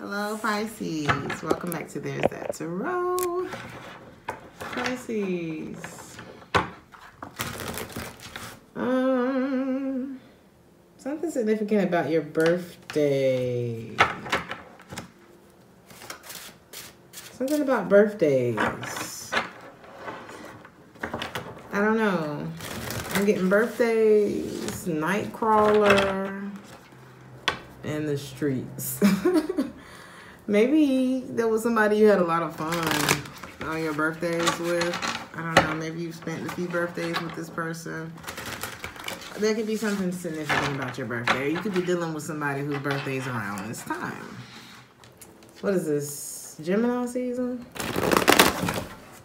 Hello, Pisces. Welcome back to There's That Tarot. Pisces. Something significant about your birthday. Something about birthdays. I don't know. I'm getting birthdays, Nightcrawler, and the streets. Maybe there was somebody you had a lot of fun on your birthdays with. I don't know. Maybe you've spent a few birthdays with this person. There could be something significant about your birthday. You could be dealing with somebody whose birthday is around this time. What is this? Gemini season?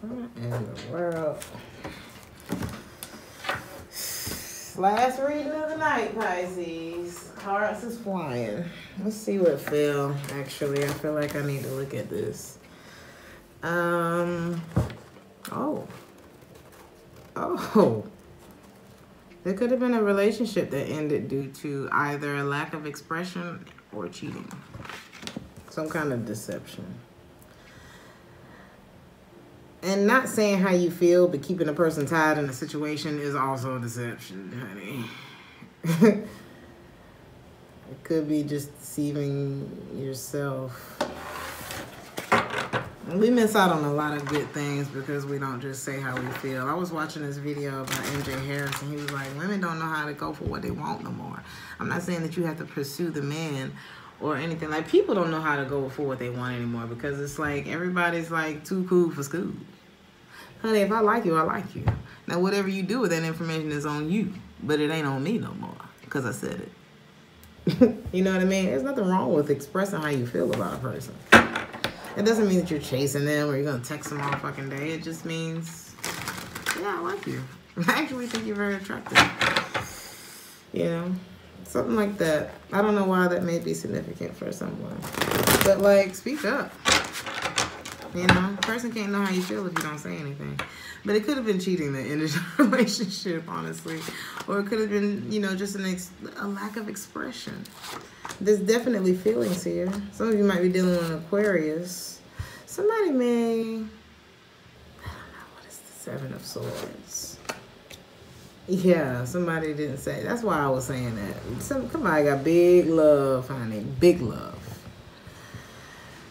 What in the world? Last reading of the night, Pisces. Hearts is flying. Let's see what fell, actually. I feel like I need to look at this. Oh. There could have been a relationship that ended due to either a lack of expression or cheating. Some kind of deception. And not saying how you feel, but keeping a person tied in a situation is also a deception, honey. It could be just deceiving yourself. We miss out on a lot of good things because we don't just say how we feel. I was watching this video by MJ Harris, and he was like, women don't know how to go for what they want no more. I'm not saying that you have to pursue the man or anything. Like, people don't know how to go for what they want anymore because it's like everybody's like too cool for school. Honey, if I like you, I like you. Now, whatever you do with that information is on you, but it ain't on me no more because I said it. You know what I mean? There's nothing wrong with expressing how you feel about a person. It doesn't mean that you're chasing them or you're going to text them all fucking day. It just means, yeah, I like you. I actually think you're very attractive. You know? Something like that. I don't know why that may be significant for someone. But, like, speak up. You know? A person can't know how you feel if you don't say anything. But it could have been cheating that ended the relationship, honestly. Or it could have been, you know, just a lack of expression. There's definitely feelings here. Some of you might be dealing with an Aquarius. Somebody may, I don't know, what is the Seven of Swords? Yeah, somebody didn't say, that's why I was saying that. Somebody got big love, honey, big love.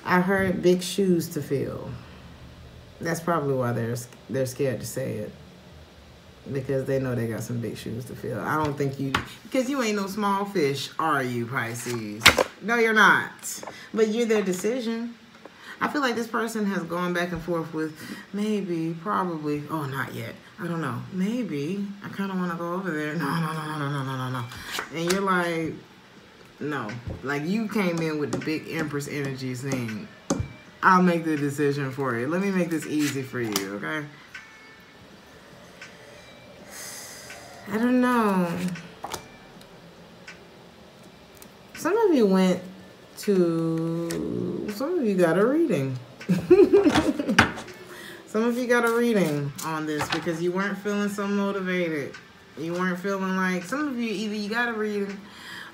I heard big shoes to fill. That's probably why they're scared to say it. Because they know they got some big shoes to fill. I don't think you... Because you ain't no small fish, are you, Pisces? No, you're not. But you're their decision. I feel like this person has gone back and forth with maybe, probably... Oh, not yet. I don't know. Maybe. I kind of want to go over there. No. And you're like, no. Like, you came in with the big Empress energy saying, I'll make the decision for you. Let me make this easy for you, okay? I don't know. Some of you got a reading. Some of you got a reading on this because you weren't feeling so motivated. You weren't feeling like, some of you, either you got a reading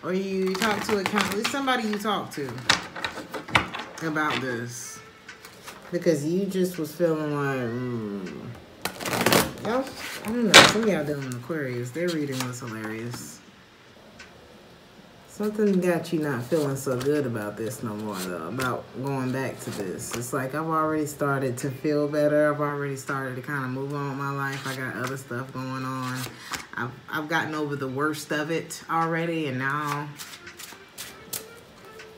or you talked to a counselor. It's somebody you talked to about this because you just was feeling like, Y'all, I don't know. Some of y'all dealing with Aquarius. Their reading was hilarious. Something got you not feeling so good about this no more, though. About going back to this. It's like I've already started to feel better. I've already started to kind of move on with my life. I got other stuff going on. I've gotten over the worst of it already, and now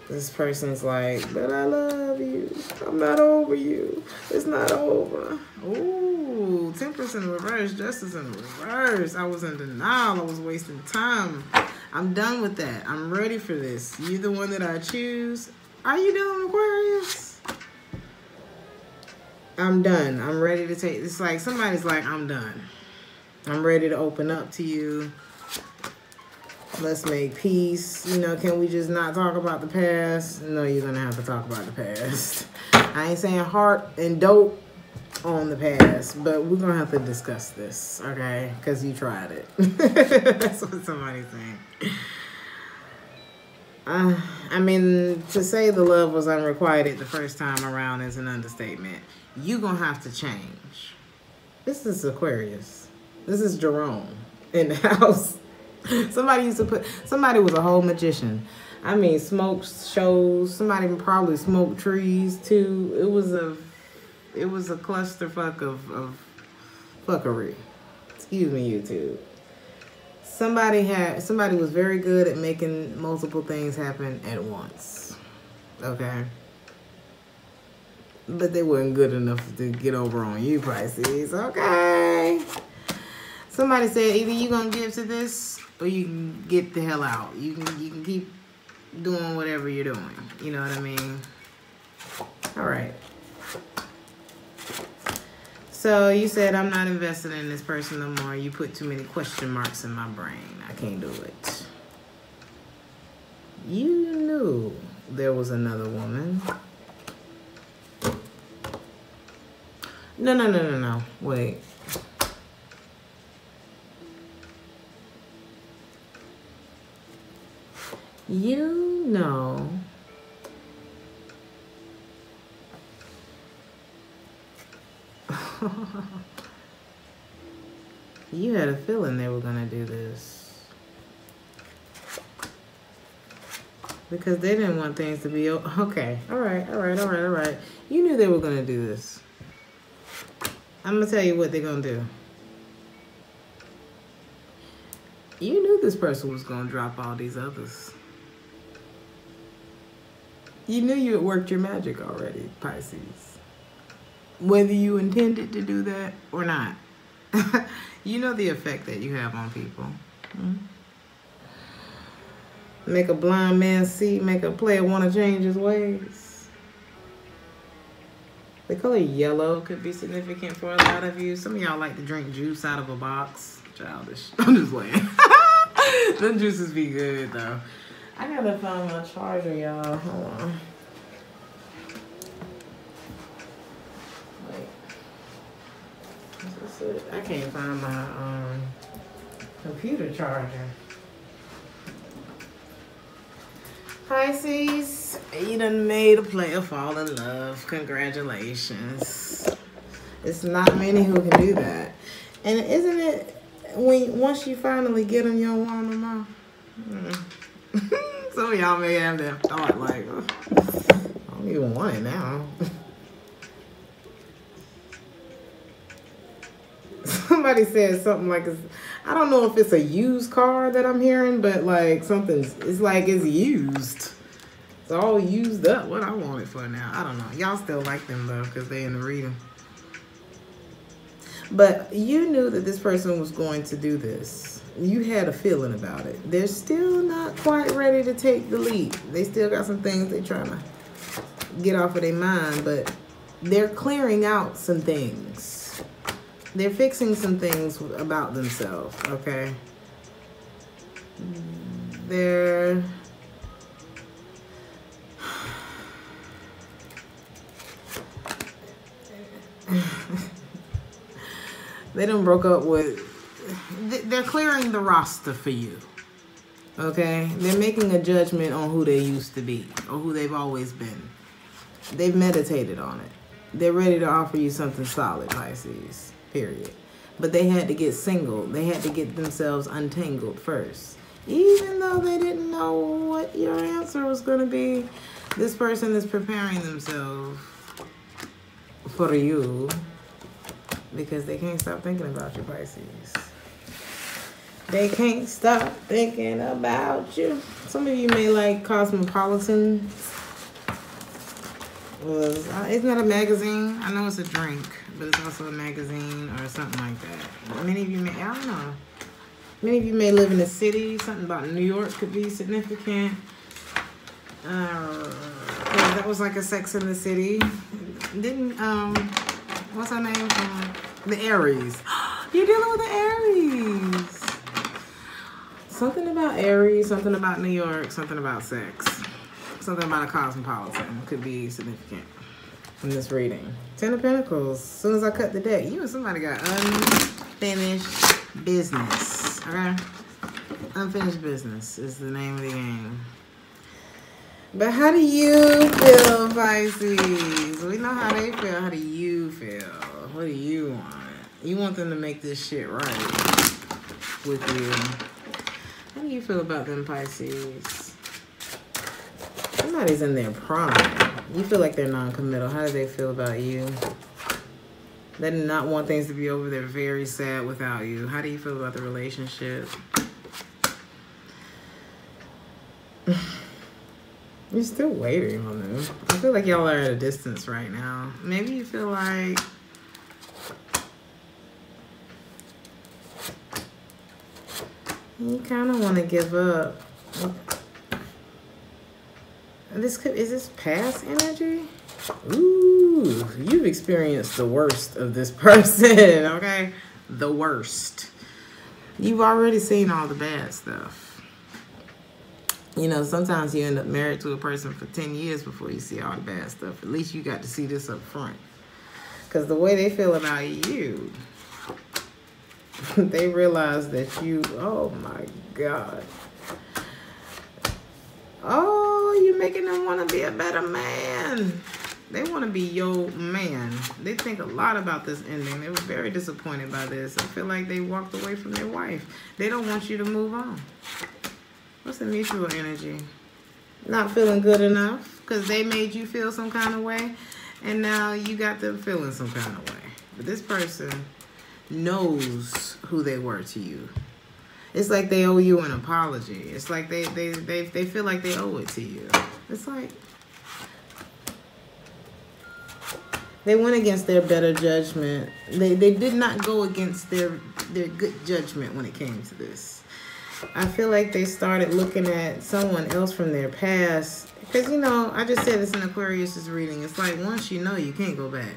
this person's like, but I love you. I'm not over you. It's not over. Ooh. Temperance in reverse, justice in reverse. I was in denial. I was wasting time. I'm done with that. I'm ready for this. You're the one that I choose. Are you dealing with Aquarius? I'm done. I'm ready to take. It's like somebody's like, I'm done. I'm ready to open up to you. Let's make peace. You know, can we just not talk about the past? No, you're gonna have to talk about the past. I ain't saying heart and dope on the past, but we're gonna have to discuss this, okay? Because you tried it. That's what somebody's saying. I mean, to say the love was unrequited the first time around is an understatement. You're going to have to change. This is Aquarius. This is Jerome in the house. Somebody used to put, somebody was a whole magician. I mean, smoked shows. Somebody probably smoked trees too. It was a clusterfuck of fuckery. Excuse me, YouTube. Somebody was very good at making multiple things happen at once. Okay. But they weren't good enough to get over on you, Pisces. Okay. Somebody said either you're going to give to this or you can get the hell out. You can keep doing whatever you're doing. You know what I mean? All right. So you said, I'm not invested in this person no more. You put too many question marks in my brain. I can't do it. You knew there was another woman. No. Wait. You know... You had a feeling they were gonna do this because they didn't want things to be okay. All right. You knew they were gonna do this. I'm gonna tell you what they're gonna do. You knew this person was gonna drop all these others. You knew you had worked your magic already, Pisces. Whether you intended to do that or not. You know the effect that you have on people. Make a blind man see, make a player want to change his ways. The color yellow could be significant for a lot of you. Some of y'all like to drink juice out of a box. Childish. I'm just playing. Them juices be good, though. I gotta find my charger, y'all. Hold on. I can't find my computer charger. Pisces, you done made a player fall in love. Congratulations. It's not many who can do that. And isn't it once you finally get them, you'll warm them up? Some of y'all may have that thought like, oh, I don't even want it now. Somebody said something like, I don't know if it's a used car that I'm hearing, but like something's, it's like it's used. It's all used up. What I want it for now. I don't know. Y'all still like them though because they in the reading. But you knew that this person was going to do this. You had a feeling about it. They're still not quite ready to take the leap. They still got some things they're trying to get off of their mind, but they're clearing out some things. They're fixing some things about themselves, okay? They done broke up with... They're clearing the roster for you, okay? They're making a judgment on who they used to be or who they've always been. They've meditated on it. They're ready to offer you something solid, Pisces. Period. But they had to get single. They had to get themselves untangled first. Even though they didn't know what your answer was going to be, this person is preparing themselves for you because they can't stop thinking about you, Pisces. They can't stop thinking about you. Some of you may like Cosmopolitan. It's not a magazine. I know it's a drink, but it's also a magazine or something like that. Many of you may, I don't know. Many of you may live in a city. Something about New York could be significant. That was like a Sex in the City. Didn't, what's her name? The Aries. You're dealing with the Aries. Something about Aries, something about New York, something about sex. Something about a cosmopolitan could be significant in this reading. 10 of Pentacles. As soon as I cut the deck, you and somebody got unfinished business. Okay? Unfinished business is the name of the game. But how do you feel, Pisces? We know how they feel. How do you feel? What do you want? You want them to make this shit right with you. How do you feel about them, Pisces? Somebody's in their prime. You feel like they're non-committal. How do they feel about you? They do not want things to be over. They're very sad without you. How do you feel about the relationship? You're still waiting on them. I feel like y'all are at a distance right now. Maybe you feel like... you kind of want to give up. This could... is this past energy? Ooh, you've experienced the worst of this person, okay? The worst. You've already seen all the bad stuff. You know, sometimes you end up married to a person for 10 years before you see all the bad stuff. At least you got to see this up front. Because the way they feel about you, they realize that you... oh, my God. Oh, you're making them want to be a better man. They want to be your man. They think a lot about this ending. They were very disappointed by this. I feel like they walked away from their wife. They don't want you to move on. What's the mutual energy? Not feeling good enough because they made you feel some kind of way, and now you got them feeling some kind of way. But this person knows who they were to you. It's like they owe you an apology. It's like they feel like they owe it to you. It's like... they went against their better judgment. They did not go against their good judgment when it came to this. I feel like they started looking at someone else from their past. Because, you know, I just said this in Aquarius' reading. It's like once you know, you can't go back.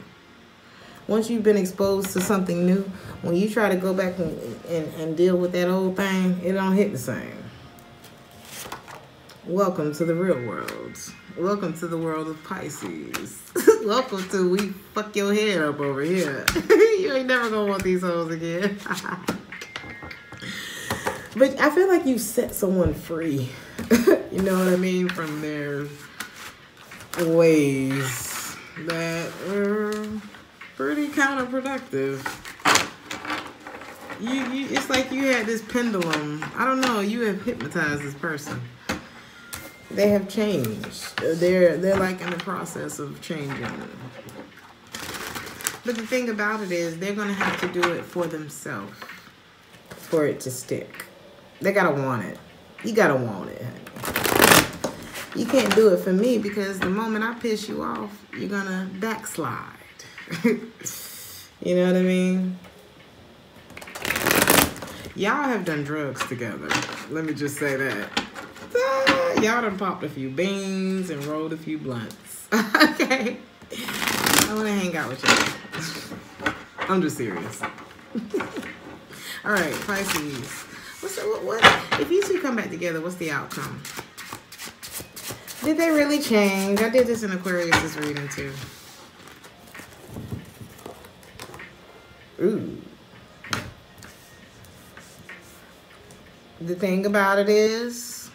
Once you've been exposed to something new, when you try to go back and deal with that old thing, it don't hit the same. Welcome to the real world. Welcome to the world of Pisces. Welcome to we fuck your head up over here. You ain't never gonna want these hoes again. But I feel like you set someone free. You know what I mean? From their ways that were pretty counterproductive. You it's like you had this pendulum. I don't know. You have hypnotized this person. They have changed. They're like in the process of changing. But the thing about it is they're going to have to do it for themselves for it to stick. They got to want it. You got to want it, honey. You can't do it for me because the moment I piss you off, you're going to backslide. You know what I mean? Y'all have done drugs together. Let me just say that. Y'all done popped a few beans and rolled a few blunts. Okay. I want to hang out with y'all. I'm just serious. All right, Pisces. What? If you two come back together, what's the outcome? Did they really change? I did this in Aquarius' reading, too. Ooh. The thing about it is...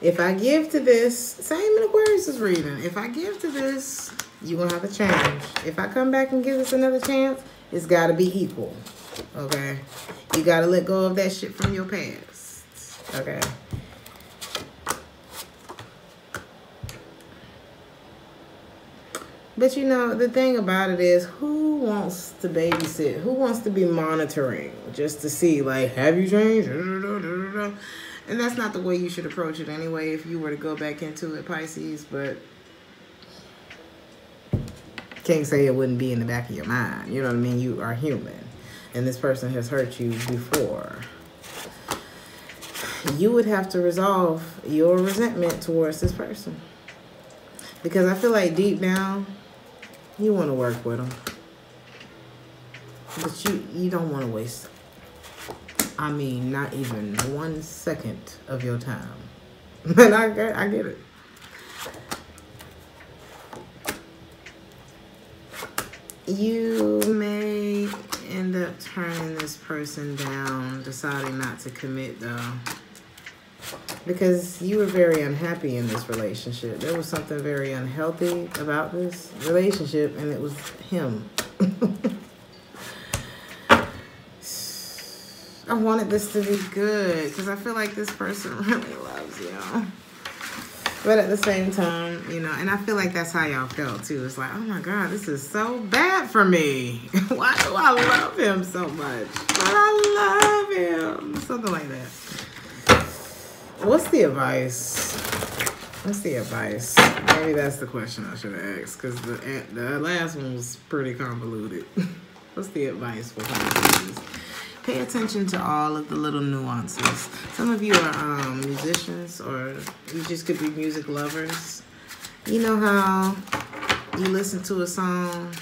if I give to this, same in Aquarius' reading, if I give to this, you're going to have to change. If I come back and give this another chance, it's got to be equal, okay? You got to let go of that shit from your past, okay? But, you know, the thing about it is, who wants to babysit? Who wants to be monitoring just to see, like, have you changed? And that's not the way you should approach it anyway if you were to go back into it, Pisces, but can't say it wouldn't be in the back of your mind. You know what I mean? You are human, and this person has hurt you before. You would have to resolve your resentment towards this person because I feel like deep down, you want to work with them, but you don't want to waste them. I mean, not even 1 second of your time. But I get it. You may end up turning this person down, deciding not to commit, though. because you were very unhappy in this relationship. There was something very unhealthy about this relationship, and it was him. I wanted this to be good because I feel like this person really loves y'all. But at the same time, you know, and I feel like that's how y'all felt too. It's like, oh my God, this is so bad for me. Why do I love him so much? But I love him. Something like that. What's the advice? What's the advice? Maybe that's the question I should have asked, because the last one was pretty convoluted. What's the advice for Pisces? Pay attention to all of the little nuances. Some of you are musicians, or you just could be music lovers. You know how you listen to a song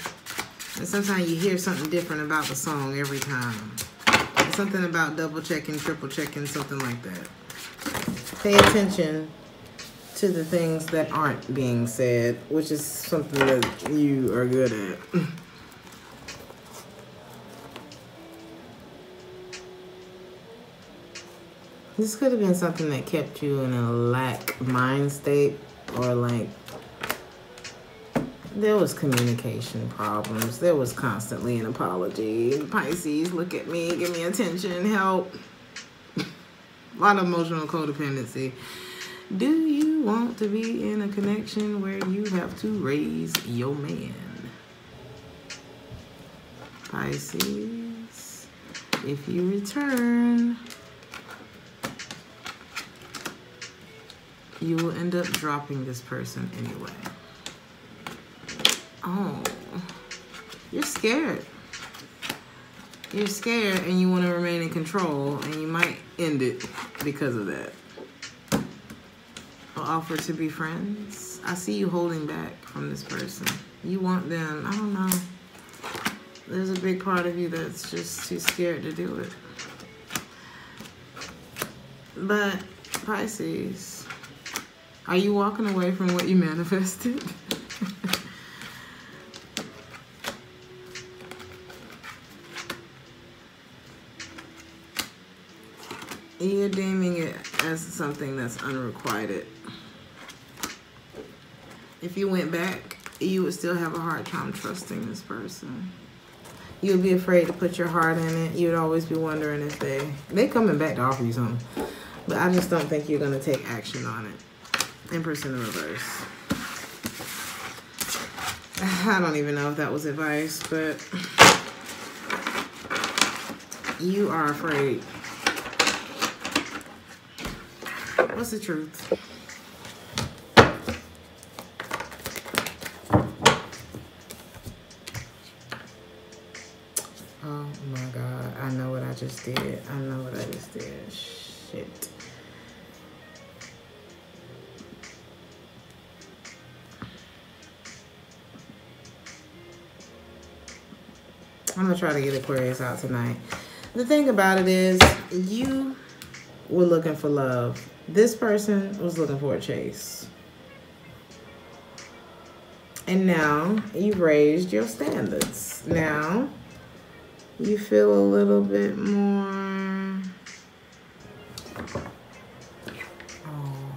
and sometimes you hear something different about the song every time. It's something about double checking, triple checking, something like that. Pay attention to the things that aren't being said, which is something that you are good at. This could have been something that kept you in a lack mind state, or like there was communication problems. There was constantly an apology. Pisces, look at me, give me attention, help. A lot of emotional codependency. Do you want to be in a connection where you have to raise your man? Pisces, if you return, you will end up dropping this person anyway. Oh, you're scared. You're scared and you want to remain in control, and you might end it because of that. I'll offer to be friends. I see you holding back from this person. You want them. I don't know. There's a big part of you that's just too scared to do it. But Pisces, are you walking away from what you manifested? You're deeming it as something that's unrequited. If you went back, you would still have a hard time trusting this person. You would be afraid to put your heart in it. You would always be wondering if they coming back to offer you something. But I just don't think you're going to take action on it. Empress in the reverse. I don't even know if that was advice, but you are afraid. What's the truth? Oh my God, I know what I just did. I know what I just did. Shit. I'm gonna try to get Aquarius out tonight. The thing about it is, you were looking for love. This person was looking for a chase. And now you've raised your standards. Now you feel a little bit more... Oh.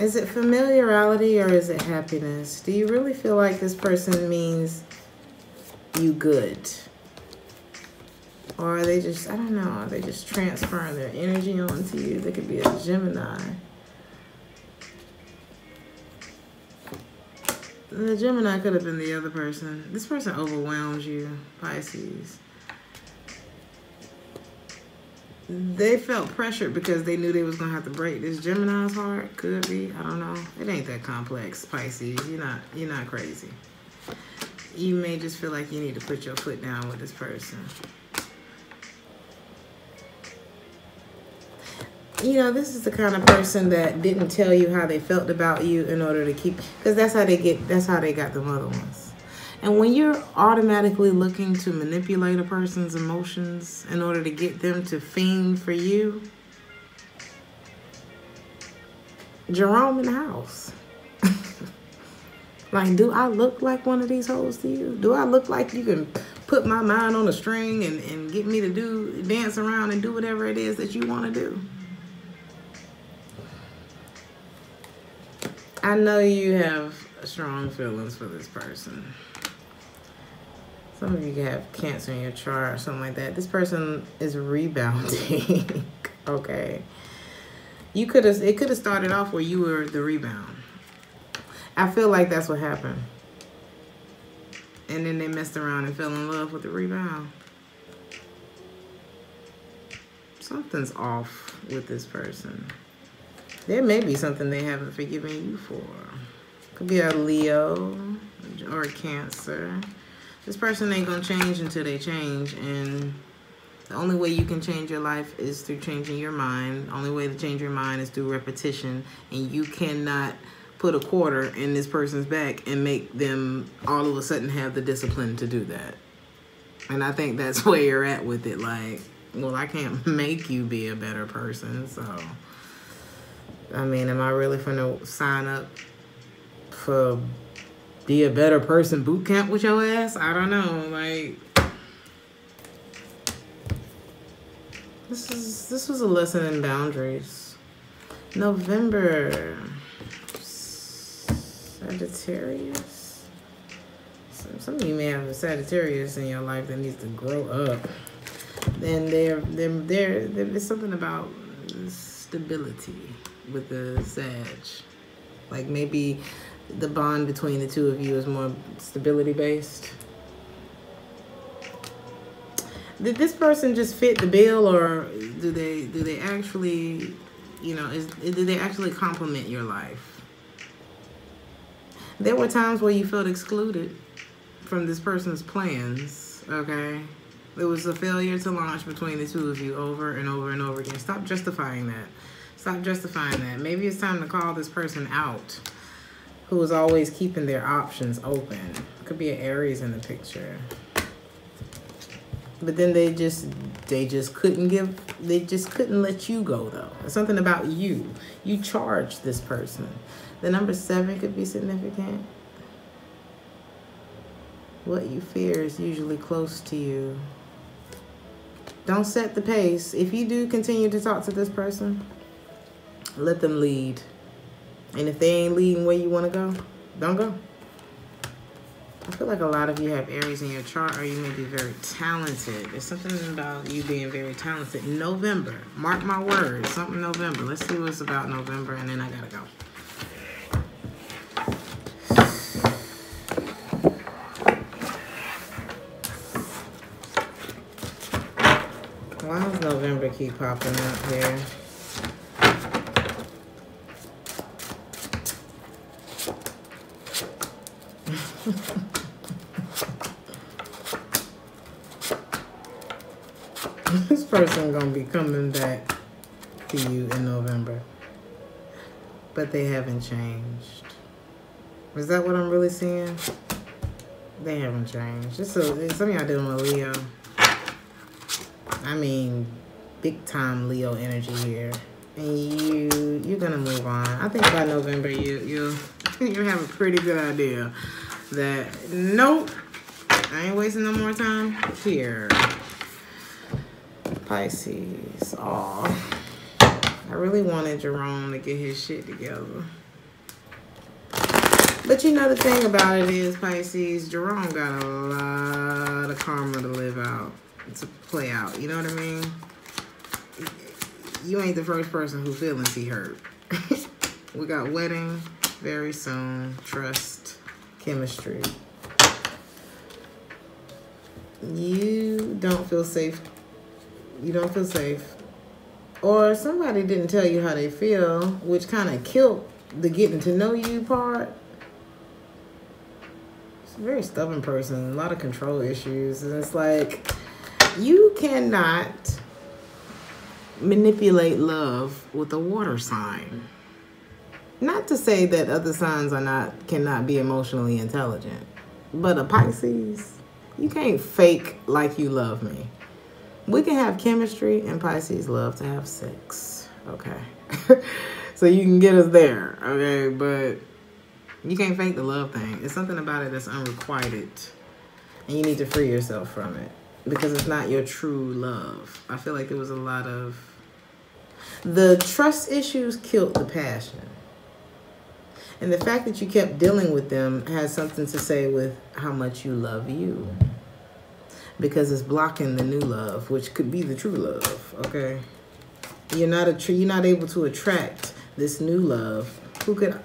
Is it familiarity or is it happiness? Do you really feel like this person means... you good? Or are they just, I don't know, are they just transferring their energy onto you? They could be a Gemini. The Gemini could have been the other person. This person overwhelms you, Pisces. They felt pressured because they knew they was gonna have to break this Gemini's heart. Could be, I don't know. It ain't that complex, Pisces. You're not crazy. You may just feel like you need to put your foot down with this person. You know, this is the kind of person that didn't tell you how they felt about you in order to keep, because that's how they got the other ones. And when you're automatically looking to manipulate a person's emotions in order to get them to fiend for you, Jerome in the house. Like, do I look like one of these hoes to you? Do I look like you can put my mind on a string and get me to dance around and do whatever it is that you want to do? I know you have strong feelings for this person. Some of you have Cancer in your chart or something like that. This person is rebounding. Okay. You could have, it could have started off where you were the rebound. I feel like that's what happened. And then they messed around and fell in love with the rebound. Something's off with this person. There may be something they haven't forgiven you for. Could be a Leo or a Cancer. This person ain't gonna change until they change, and the only way you can change your life is through changing your mind. The only way to change your mind is through repetition, and you cannot put a quarter in this person's back and make them all of a sudden have the discipline to do that. And I think that's where you're at with it. Like, well, I can't make you be a better person, so... I mean, am I really finna sign up for be a better person boot camp with your ass? I don't know. Like, this was a lesson in boundaries. November. Sagittarius. Some of you may have a Sagittarius in your life that needs to grow up. Then there's something about stability with the Sag. Like, maybe the bond between the two of you is more stability based. Did this person just fit the bill, or do they actually, you know, do they actually complement your life? There were times where you felt excluded from this person's plans, okay? It was a failure to launch between the two of you over and over and over again. Stop justifying that. Stop justifying that. Maybe it's time to call this person out who is always keeping their options open. Could be an Aries in the picture. But then they just couldn't let you go, though. It's something about you. You charged this person. The number 7 could be significant. What you fear is usually close to you. Don't set the pace. If you do continue to talk to this person, let them lead. And if they ain't leading where you want to go, don't go. I feel like a lot of you have Aries in your chart, or you may be very talented. There's something about you being very talented. November. Mark my words. Something November. Let's see what's about November, and then I gotta go. Why does November keep popping up here? This person gonna be coming back to you in November, but they haven't changed. Is that what I'm really seeing? They haven't changed. Just so some of y'all dealing with Leo. I mean, big time Leo energy here, and you're gonna move on. I think by November you have a pretty good idea that nope, I ain't wasting no more time here. Pisces. Aw, I really wanted Jerome to get his shit together. But you know the thing about it is, Pisces, Jerome got a lot of karma to live out, to play out. You know what I mean? You ain't the first person who feelings he hurt. We got wedding very soon. Trust. Chemistry. You don't feel safe. You don't feel safe. Or somebody didn't tell you how they feel, which kind of killed the getting to know you part. It's a very stubborn person. A lot of control issues. And it's like, you cannot manipulate love with a water sign. Not to say that other signs are cannot be emotionally intelligent, but a Pisces, you can't fake like you love me. We can have chemistry, and Pisces love to have sex. Okay, so you can get us there. Okay, but You can't fake the love thing. It's something about it that's unrequited. And you need to free yourself from it. Because it's not your true love. I feel like there was a lot of... The trust issues killed the passion. And the fact that you kept dealing with them has something to say with how much you love you. Because it's blocking the new love, which could be the true love, okay? You're not able to attract this new love. Who could...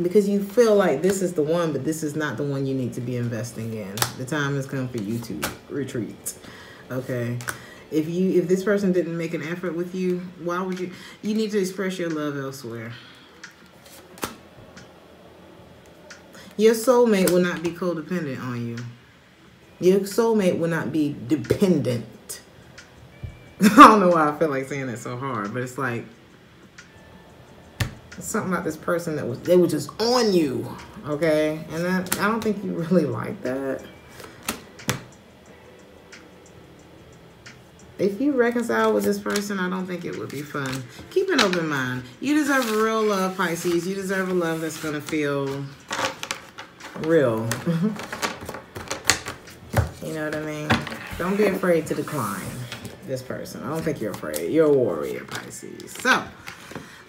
Because you feel like this is the one, but this is not the one you need to be investing in. The time has come for you to retreat, okay? If this person didn't make an effort with you, why would you? You need to express your love elsewhere. Your soulmate will not be codependent on you. Your soulmate will not be dependent. I don't know why I feel like saying that so hard, but it's like, something about this person that was, they were just on you, okay? And that, I don't think you really like that. If you reconcile with this person, I don't think it would be fun. Keep an open mind. You deserve real love, Pisces. You deserve a love that's gonna feel real. You know what I mean? Don't be afraid to decline this person. I don't think you're afraid. You're a warrior, Pisces. So,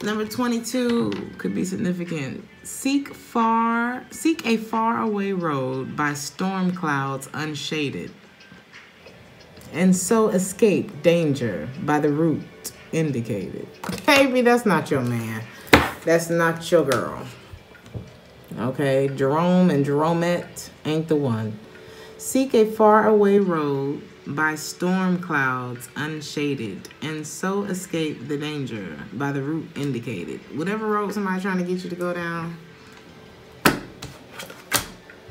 number 22 could be significant. Seek a faraway road by storm clouds unshaded, and so escape danger by the route indicated. Baby, that's not your man. That's not your girl. Okay, Jerome and Jeromette ain't the one. Seek a faraway road by storm clouds unshaded, and so escape the danger by the route indicated. Whatever road somebody's trying to get you to go down,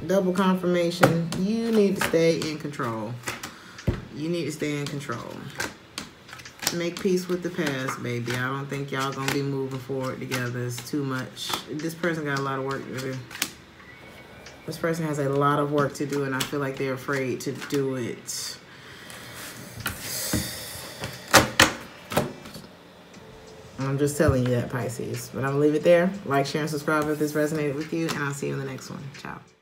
double confirmation, you need to stay in control. You need to stay in control. Make peace with the past, baby. I don't think y'all gonna be moving forward together. It's too much. This person got a lot of work to do. This person has a lot of work to do, and I feel like they're afraid to do it. I'm just telling you that, Pisces. But I'm going to leave it there. Like, share, and subscribe if this resonated with you. And I'll see you in the next one. Ciao.